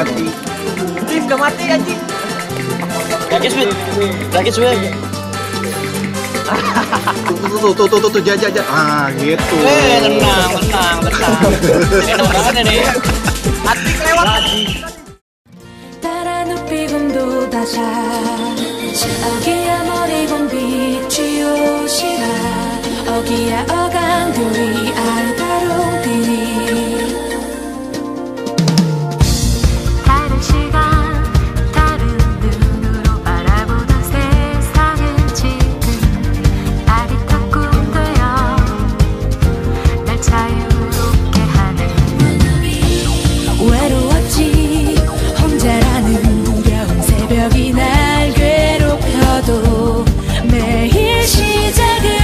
mati. Please gak mati anjing. Lagi suwe. Tuh jajan. Ah gitu. Tenang. Enak banget ini. Atik lewat. 어기야 어간들이 알다로들이 다른 시간 다른 눈으로 바라보던 세상은 지금 아리따 꿈되어 날 자유롭게 하는 외로웠지 혼자라는 무거운 새벽이 날 괴롭혀도 매일 시작을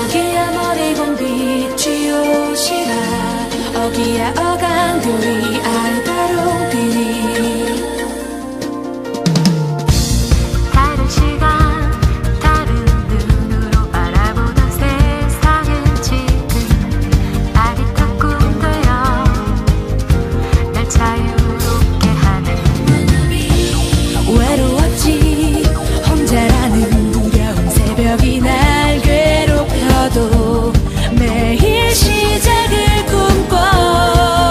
어기야 머리본 빛이 오시라 어기야 어간들이 알다로들이 다른 시간 다른 눈으로 바라보던 세상은 지금 아리따 꿈되어 날 자유롭게 하는 외로웠지 혼자라는 무거운 새벽이 날 매일 시작을 꿈꿔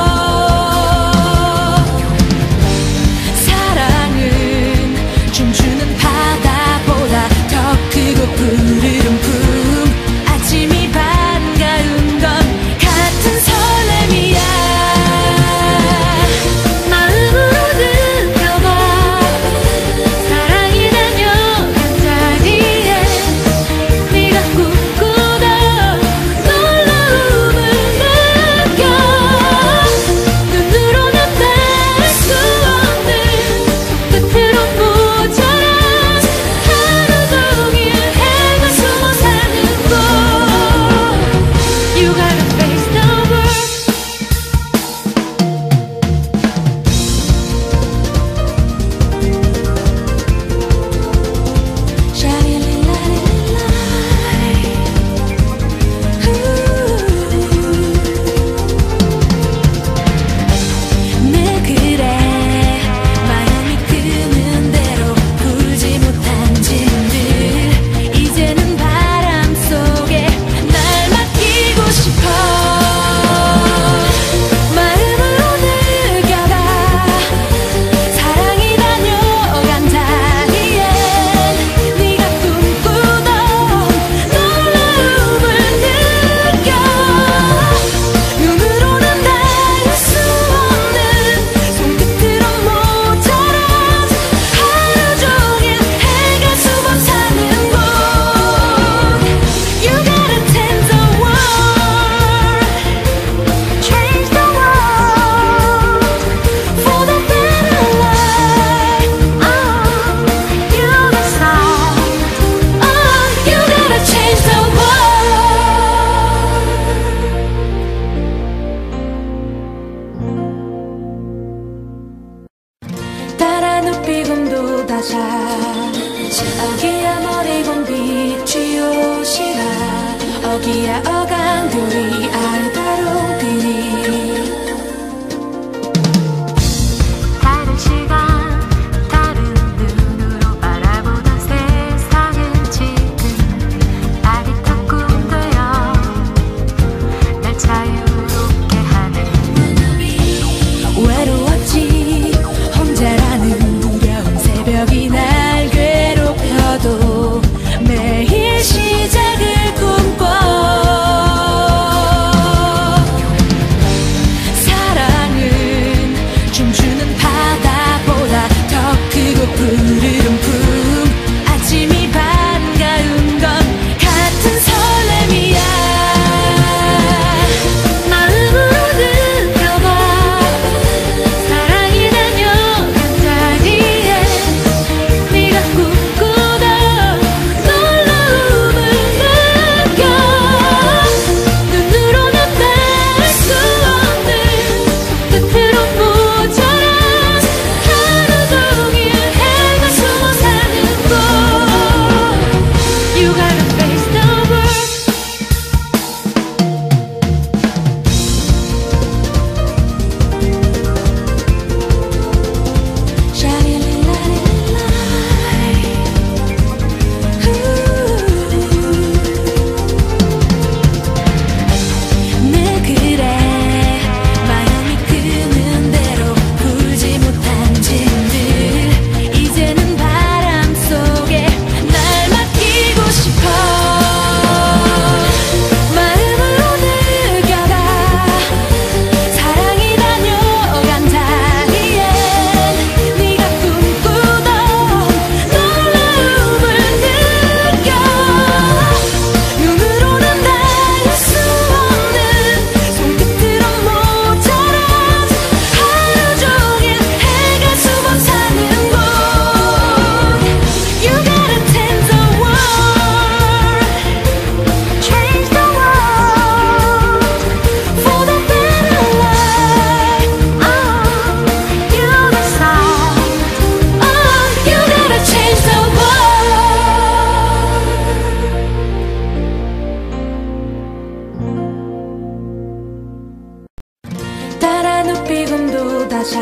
찾아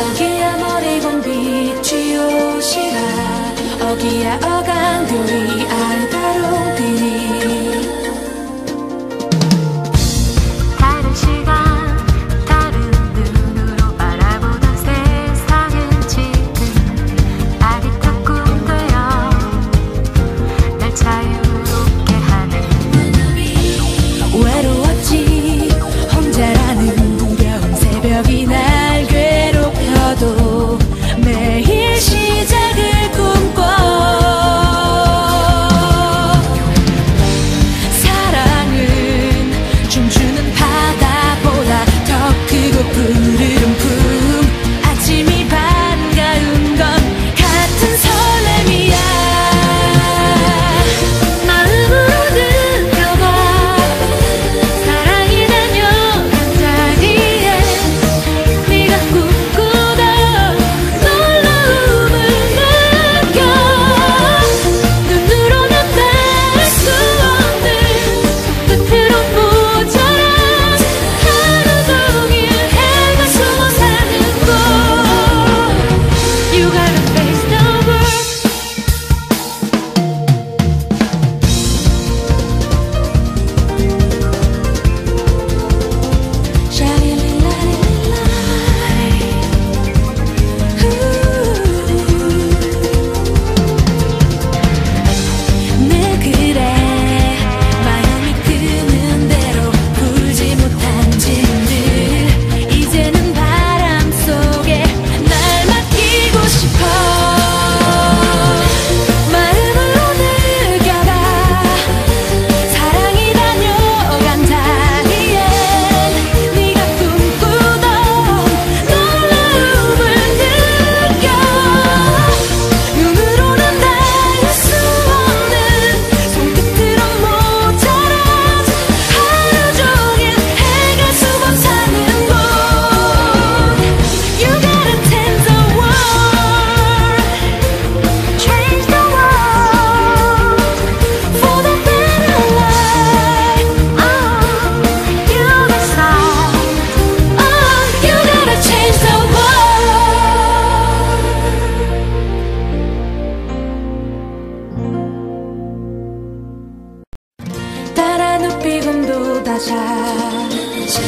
어기야 머리곤 빛이 오시라 어기야 어간들이 알다로디니 다른 시간 다른 눈으로 바라보던 세상은 지금 아리따 꿈되어 날 자유롭게 하는 외로웠지 혼자라는 여기 날 괴롭혀도 매일 시작을 꿈꿔 사랑은 춤추는 바다보다 더 크고 푸른 품 아침이 반가운 건 같은 설렘이야 마음으로 느껴봐 사랑이 난 영원 자리에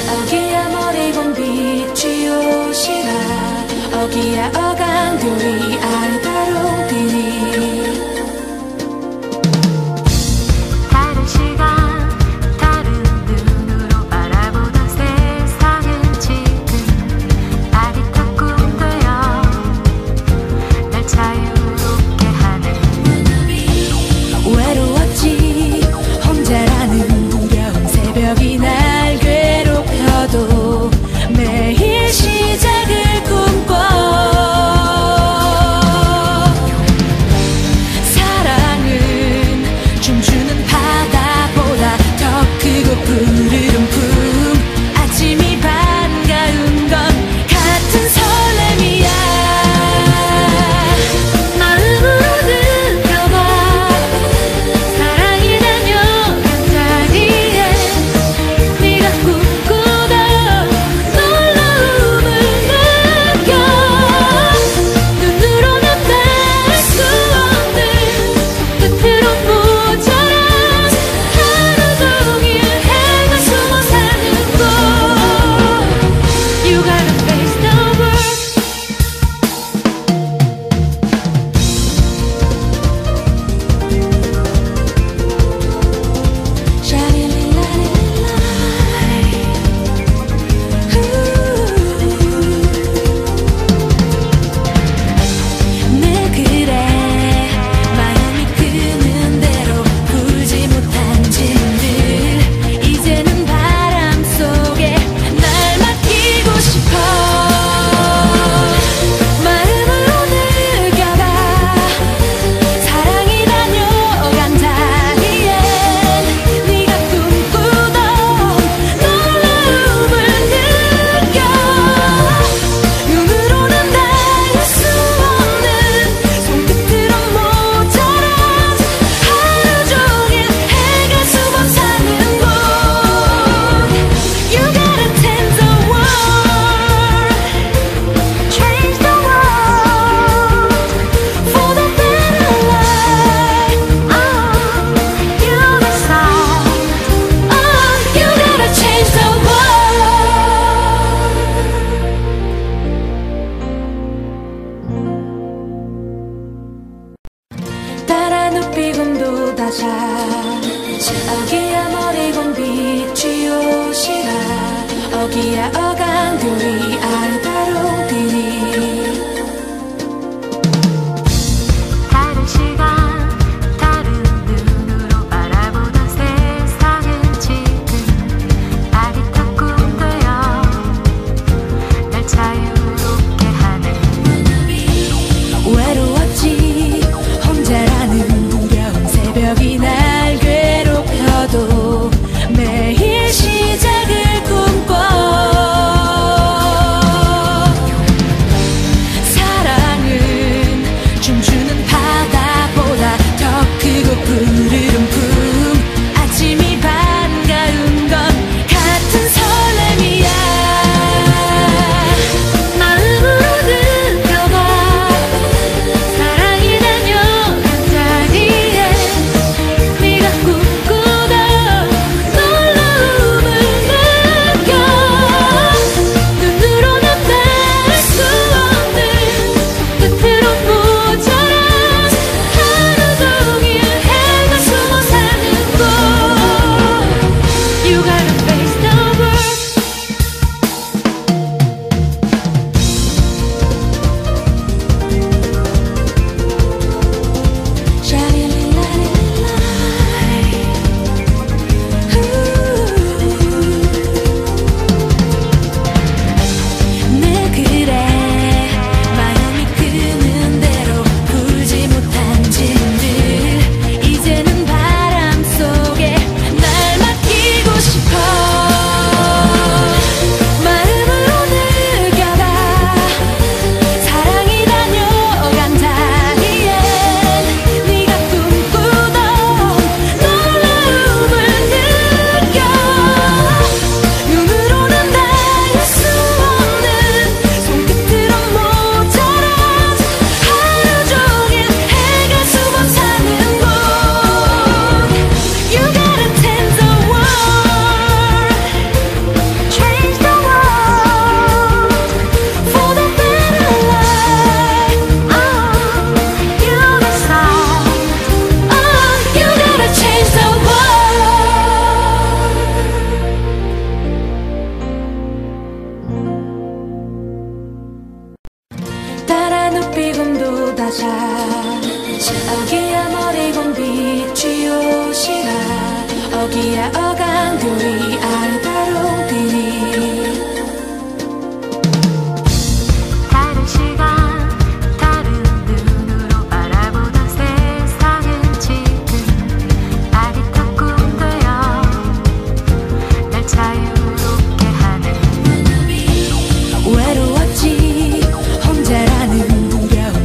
어기야 머리곤 빛이 오시라 어기야 어간들이 알다로디니 다른 시간 다른 눈으로 바라보던 세상은 지금 아리따 꿈되어 날 자유롭게 하는 외로웠지 혼자라는 여기 날 괴롭혀도 매일 시작을 꿈꿔 외로웠지 혼자라는 무거운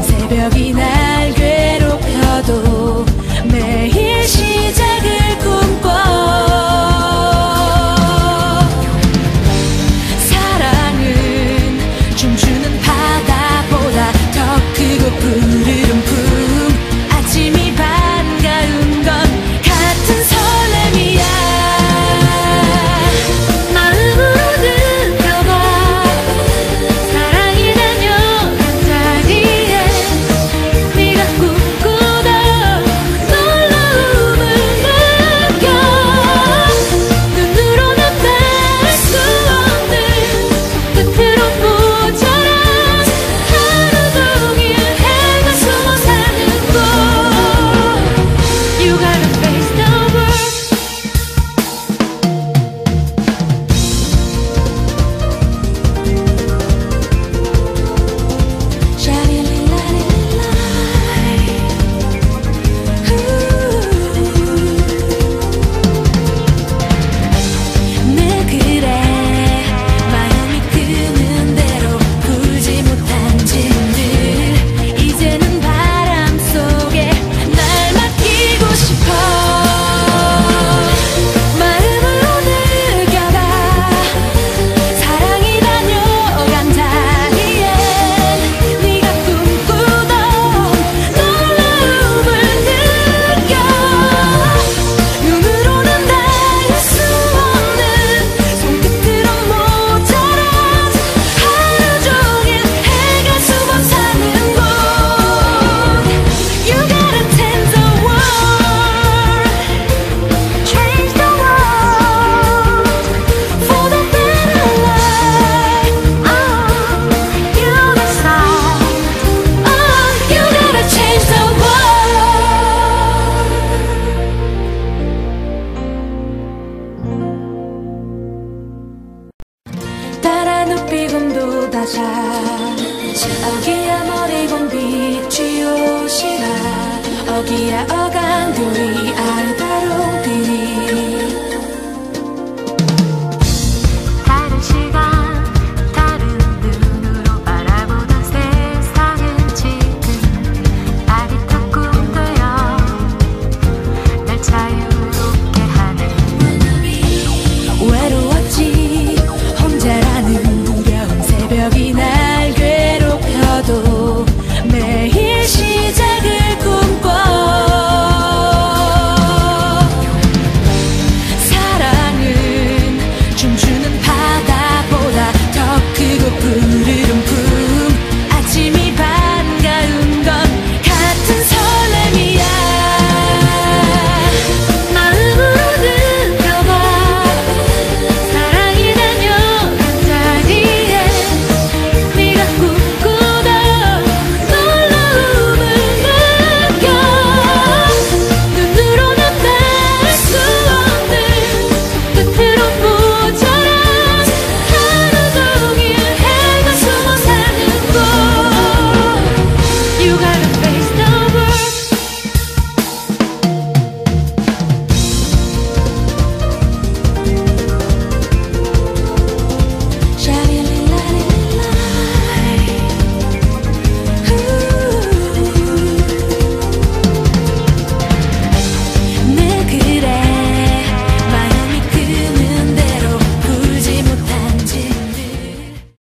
새벽이 날 괴롭혀도 찾아 어기야 머리곰 빛 쥐옷이라 어기야 어간들이 알다.